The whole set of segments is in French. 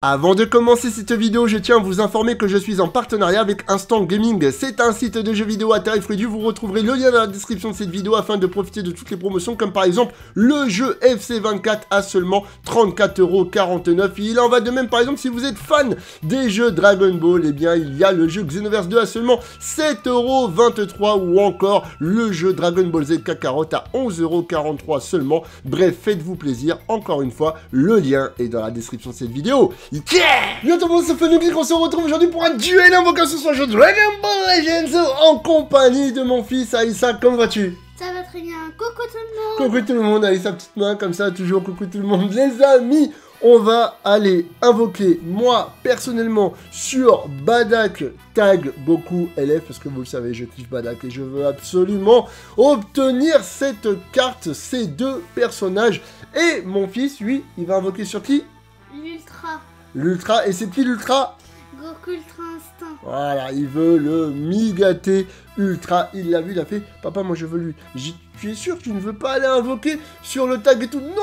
Avant de commencer cette vidéo, je tiens à vous informer que je suis en partenariat avec Instant Gaming. C'est un site de jeux vidéo à tarif réduit, vous retrouverez le lien dans la description de cette vidéo afin de profiter de toutes les promotions comme par exemple le jeu FC24 à seulement 34,49€. Il en va de même par exemple si vous êtes fan des jeux Dragon Ball, eh bien il y a le jeu Xenoverse 2 à seulement 7,23€ ou encore le jeu Dragon Ball Z Kakarot à 11,43€ seulement. Bref, faites-vous plaisir, encore une fois, le lien est dans la description de cette vidéo. Bien tout le monde, c'est Sofiane, on se retrouve aujourd'hui pour un duel invocation sur le jeu Dragon Ball Legends en compagnie de mon fils Aïssa. Comment vas-tu? Ça va très bien, coucou tout le monde. Coucou tout le monde, Aïssa, petite main comme ça, toujours coucou tout le monde. Les amis, on va aller invoquer, moi personnellement, sur Bardock, tag Goku LF, parce que vous le savez, je kiffe Bardock et je veux absolument obtenir cette carte, ces deux personnages. Et mon fils, lui, il va invoquer sur qui? L'Ultra. L'Ultra, et c'est qui l'Ultra? Goku Ultra Instinct. Voilà, il veut le Migatte Ultra, il l'a vu, il a fait, papa moi je veux lui. Tu es sûr que tu ne veux pas aller invoquer sur le tag et tout? Non,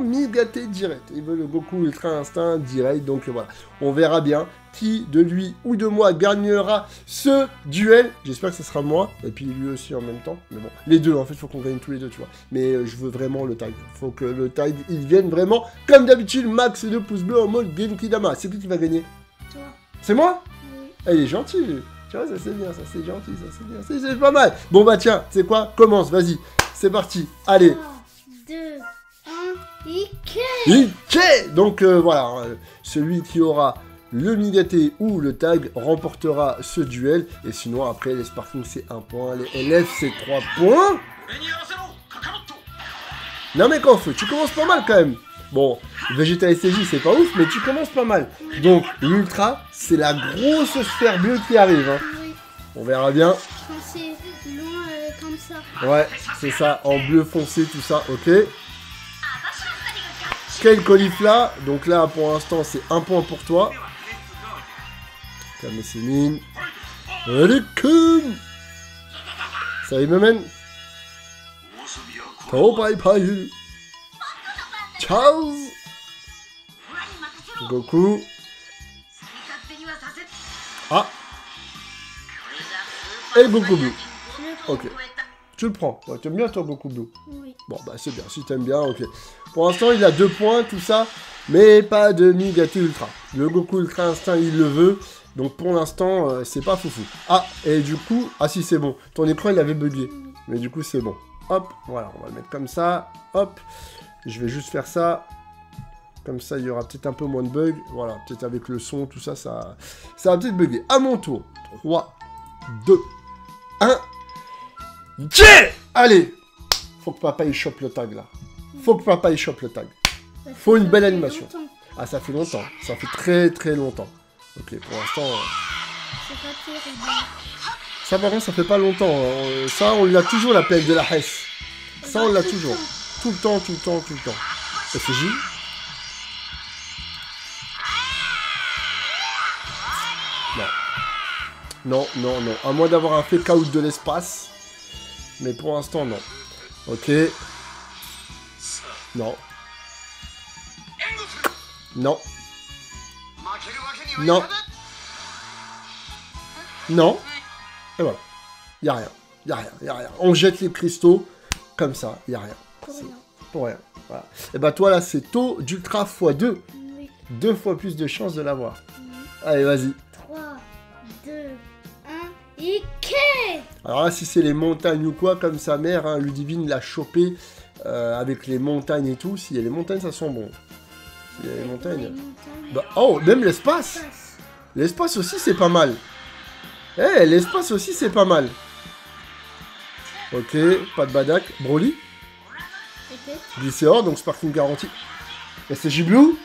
Migatte direct, il veut le Goku Ultra Instinct direct, donc voilà. On verra bien qui de lui ou de moi gagnera ce duel. J'espère que ce sera moi, et puis lui aussi en même temps, mais bon, les deux en fait, faut qu'on gagne tous les deux, tu vois. Mais je veux vraiment le tag, faut que le tag, il vienne vraiment, comme d'habitude, max de pouces bleus en mode Genki-Dama. C'est qui va gagner? Toi. C'est moi? Oui. Elle est gentille, lui. Tu vois, ça c'est bien, ça c'est gentil, ça c'est bien, c'est pas mal. Bon bah tiens, c'est quoi? Commence, vas-y, c'est parti, allez. 3, 2, 1, Ike. Donc voilà, celui qui aura le Migatte ou le tag remportera ce duel. Et sinon après, les Sparkling c'est 1 point, les LF c'est 3 points. Non mais qu'en feu, tu commences pas mal quand même. Bon, Végéta et CJ, c'est pas ouf, mais tu commences pas mal. Donc, l'Ultra, c'est la grosse sphère bleue qui arrive. Hein. Oui. On verra bien. Foncé, long, comme ça. Ouais, c'est ça, en bleu foncé, tout ça, ok. Quel colifla. Donc là, pour l'instant, c'est un point pour toi. Kamessimine. Rukum. Ça y me mène. Oh, bye bye. Ciao Goku. Ah. Et Goku Blue. Ok. Tu le prends. Ouais, t'aimes bien toi Goku Blue? Oui. Bon bah c'est bien. Si t'aimes bien, ok. Pour l'instant il a 2 points, tout ça. Mais pas de Migatte Ultra. Le Goku Ultra Instinct il le veut. Donc pour l'instant c'est pas foufou. Ah et du coup. Ah si c'est bon. Ton écran il avait bugué. Mais du coup c'est bon. Hop. Voilà on va le mettre comme ça. Hop. Je vais juste faire ça, comme ça il y aura peut-être un peu moins de bugs, voilà, peut-être avec le son, tout ça, ça va peut-être bugger. À mon tour, 3, 2, 1, yeah. Allez, faut que papa il chope le tag là, faut que papa il chope le tag, faut une belle animation. Ah ça fait longtemps, ça fait très longtemps, ok pour l'instant, ça par contre ça fait pas longtemps, ça on l'a toujours la pelle de la Hesse, ça on l'a toujours. Tout le temps. FJ. Non. À moins d'avoir un fake out de l'espace. Mais pour l'instant, non. Ok. Non. Et voilà. Y'a rien. On jette les cristaux. Comme ça, y'a rien. Pour rien. Voilà. Et bah toi là c'est taux d'ultra x2. Oui. 2 fois plus de chances de l'avoir. Oui. Allez vas-y. 3, 2, 1, Ike. Alors là si c'est les montagnes ou quoi comme sa mère, hein, Ludivine l'a chopé avec les montagnes et tout. S'il y a les montagnes ça sent bon. S'il y a les montagnes. Bah, oh même l'espace. L'espace aussi c'est pas mal. Eh hey, l'espace aussi c'est pas mal. Ok, pas de Bardock. Broly. Glycéor, donc Sparking garanti. Et c'est Jiblou.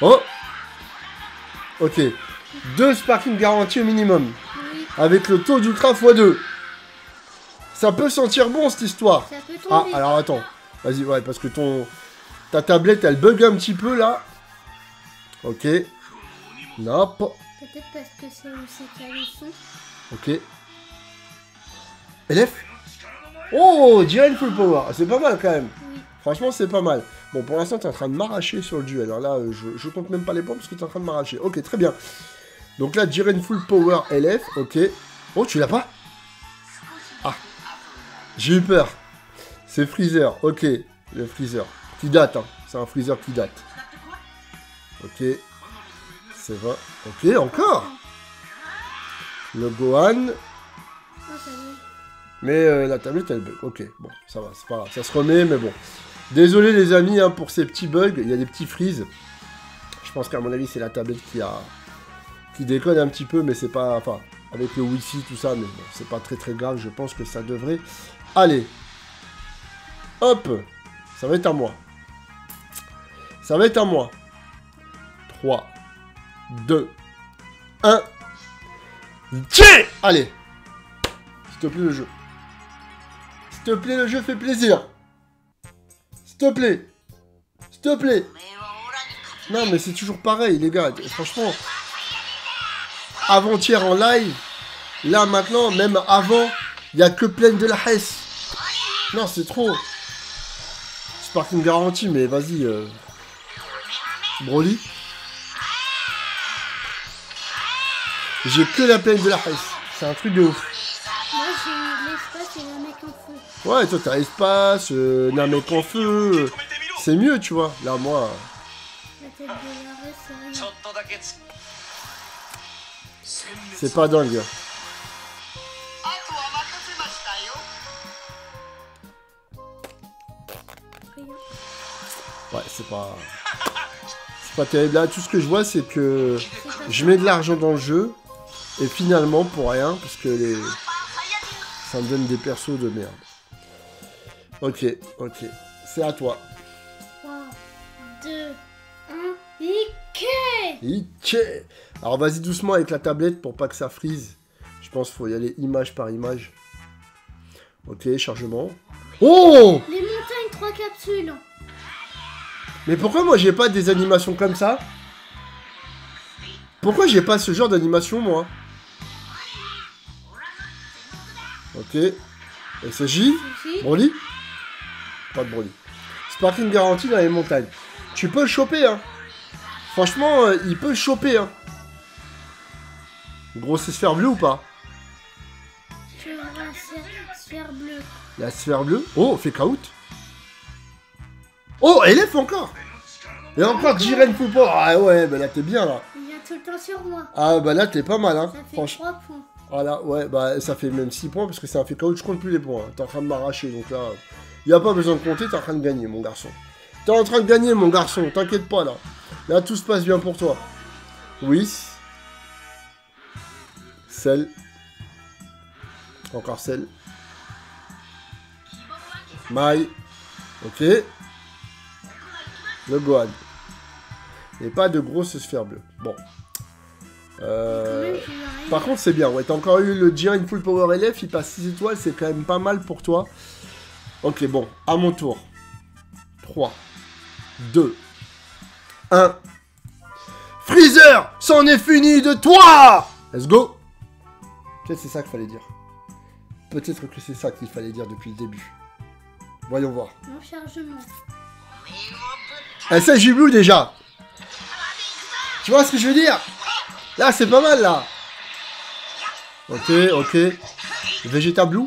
Oh. Ok. 2 Sparking garantis au minimum. Oui. Avec le taux d'ultra x2. Ça peut sentir bon cette histoire. Ça peut tomber. Ah, alors attends. Vas-y, ouais, parce que ta tablette elle bug un petit peu là. Ok. Nop. Peut-être parce que c'est aussi qu'il y a le son. Ok. LF. Oh, Jiren full power, c'est pas mal quand même. Oui. Franchement, c'est pas mal. Bon, pour l'instant, t'es en train de m'arracher sur le duel. Hein. Là, je compte même pas les points parce que t'es en train de m'arracher. Ok, très bien. Donc là, Jiren full power LF. Ok. Oh, tu l'as pas? Ah. J'ai eu peur. C'est Freezer. Ok. Le Freezer. Qui date, hein. C'est un Freezer qui date. Ok. C'est vrai. Ok, encore. Le Gohan. Mais la tablette, elle bug. Ok, bon, ça va, c'est pas grave. Ça se remet, mais bon. Désolé, les amis, hein, pour ces petits bugs. Il y a des petits freeze. Je pense qu'à mon avis, c'est la tablette qui déconne un petit peu, mais c'est pas... Enfin, avec le wifi, tout ça, mais bon, c'est pas très, très grave. Je pense que ça devrait aller. Hop. Ça va être à moi. Ça va être à moi. 3, 2, 1. Tiens ! Allez. S'il te plaît, le jeu. S'il te plaît, le jeu fait plaisir. S'il te plaît. S'il te plaît. Non, mais c'est toujours pareil, les gars. Franchement, avant-hier en live, là, maintenant, même avant, il n'y a que plein de la hesse. Non, c'est trop. C'est pas qu'une garantie, mais vas-y. Broly. J'ai que la plaine de la hesse. C'est un truc de ouf. Moi j'ai l'espace et Namek en feu. Ouais, toi t'as l'espace, Namek en feu. C'est mieux, tu vois. Là, moi. C'est pas dingue. Ouais, c'est pas. C'est pas terrible. Là, tout ce que je vois, c'est que je mets de l'argent dans le jeu. Et finalement, pour rien, parce que les. Ça me donne des persos de merde. Ok, ok. C'est à toi. 3, 2, 1, Ike! Ike! Alors vas-y doucement avec la tablette pour pas que ça frise. Je pense qu'il faut y aller image par image. Ok, chargement. Oh! Les montagnes, 3 capsules. Mais pourquoi moi j'ai pas des animations comme ça? Pourquoi j'ai pas ce genre d'animation, moi? Ok. SJ. Broly. Pas de Broly. Sparking garantie dans les montagnes. Tu peux le choper, hein. Franchement, il peut le choper, hein. Grosse sphère bleue ou pas? Je vois la sphère bleue. La sphère bleue. Oh, fake out. Oh, élève encore. Et encore Jiren Poupo. Ah ouais, bah là t'es bien, là. Il y a tout le temps sur moi. Ah bah là t'es pas mal, hein. Ça fait franchement. 3 points. Voilà, ouais, bah ça fait même 6 points parce que c'est un fait KO, je compte plus les points. Hein. T'es en train de m'arracher, donc là, il n'y a pas besoin de compter, t'es en train de gagner, mon garçon. T'es en train de gagner, mon garçon, t'inquiète pas, là. Là, tout se passe bien pour toi. Oui. Celle. Encore celle. Maï. Ok. Le Gohan. Et pas de grosse sphère bleue. Bon. Par contre, c'est bien. Ouais, t'as encore eu le Jiren full power LF. Il passe 6 étoiles. C'est quand même pas mal pour toi. Ok, bon. À mon tour. 3, 2, 1. Freezer, c'en est fini de toi! Let's go! Peut-être c'est ça qu'il fallait dire. Peut-être que c'est ça qu'il fallait dire depuis le début. Voyons voir. Mon chargement. Elle s'agit blue déjà. Tu vois ce que je veux dire? Là, c'est pas mal, là. Ok, ok. Végéta blue.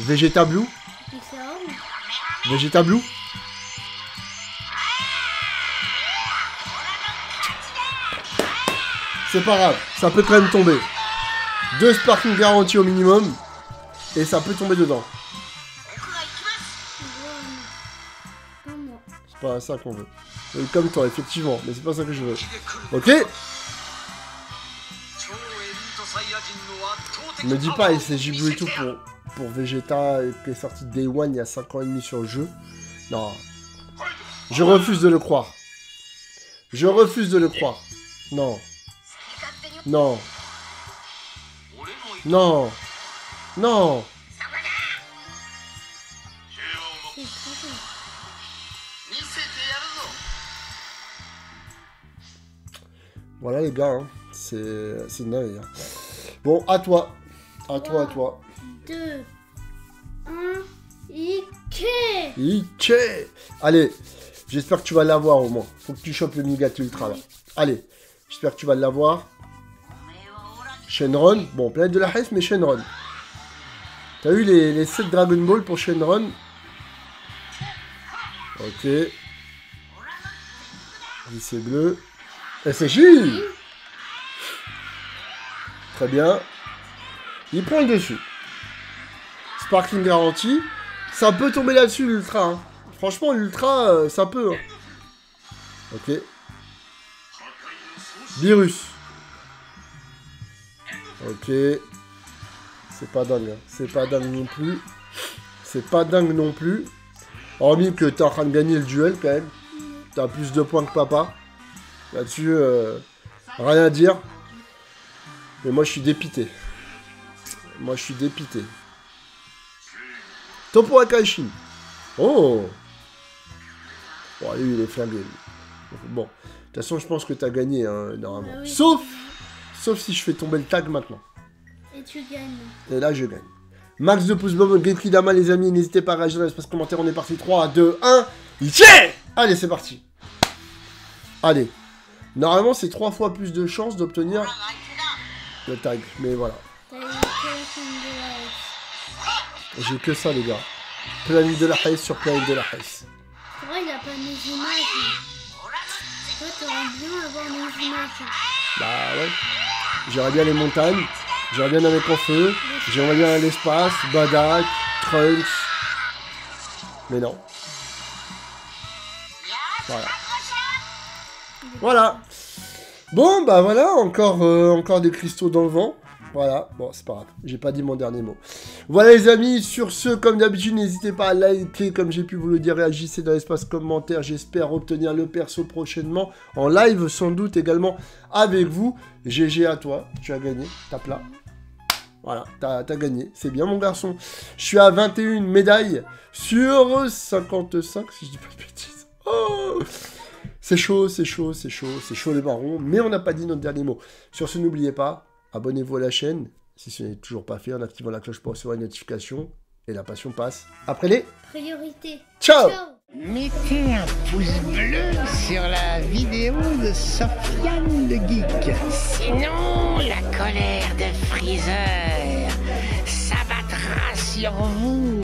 Végéta blue. Végéta blue. C'est pas grave. Ça peut quand même tomber. 2 sparking garantis au minimum. Et ça peut tomber dedans. C'est pas ça qu'on veut. Comme toi, effectivement, mais c'est pas ça que je veux. Ok. Me dis pas, il s'est giblé et tout pour Végéta qui est sorti Day One il y a 5 ans et demi sur le jeu. Non. Je refuse de le croire. Je refuse de le croire. Non. Non. Non. Non. Voilà les gars, hein. C'est dingue. Hein. Bon, à toi. À toi, à toi. 2, 1, Ike. Ike. Allez, j'espère que tu vas l'avoir au moins. Faut que tu chopes le Migatte Ultra là. Allez, j'espère que tu vas l'avoir. Shenron, bon, planète de la Hesse, mais Shenron. T'as eu les 7 Dragon Ball pour Shenron. Ok. Lycée bleu. SJ. Très bien. Il prend le dessus. Sparking garanti. Ça peut tomber là-dessus l'ultra. Hein. Franchement, l'ultra, ça peut. Hein. Ok. Virus. Ok. C'est pas dingue. Hein. C'est pas dingue non plus. C'est pas dingue non plus. Hormis que t'es en train de gagner le duel quand même. T'as plus de points que papa. Là-dessus, rien à dire. Mais moi, je suis dépité. Moi, je suis dépité. Topo Akashi. Oh. Bon, lui, il est flingué. Bon. De toute façon, je pense que t'as gagné, hein, normalement. Oui. Sauf si je fais tomber le tag maintenant. Et tu gagnes. Et là, je gagne. Max de pouces bleus, Genki-Dama, les amis. N'hésitez pas à réagir dans l'espace commentaire. On est parti. 3, 2, 1. Yeah. Allez, c'est parti. Allez. Normalement, c'est 3 fois plus de chances d'obtenir le tag. Mais voilà. J'ai que ça, les gars. Planète de la Hesse sur planète de la Hesse. Pourquoi il a pas mes images? Toi, t'aurais bien avoir mes images. Bah ouais. J'aimerais bien les montagnes. J'aimerais bien un mec en feu. J'aimerais bien l'espace. Bardock, Trunks. Mais non. Voilà. Voilà. Bon, bah voilà, encore des cristaux dans le vent. Voilà, bon, c'est pas grave, j'ai pas dit mon dernier mot. Voilà les amis, sur ce, comme d'habitude, n'hésitez pas à liker, comme j'ai pu vous le dire, réagissez dans l'espace commentaire, j'espère obtenir le perso prochainement, en live sans doute également avec vous. GG à toi, tu as gagné, tape là. Voilà, t'as gagné, c'est bien mon garçon. Je suis à 21 médailles sur 55, si je dis pas de bêtises. Oh, c'est chaud, c'est chaud, c'est chaud, c'est chaud les barons, mais on n'a pas dit notre dernier mot. Sur ce, n'oubliez pas, abonnez-vous à la chaîne, si ce n'est toujours pas fait, en activant la cloche pour recevoir une notification. Et la passion passe après les priorités. Ciao. Mettez un pouce bleu sur la vidéo de Sofiane le Geek. Sinon, la colère de Freezer s'abattra sur vous.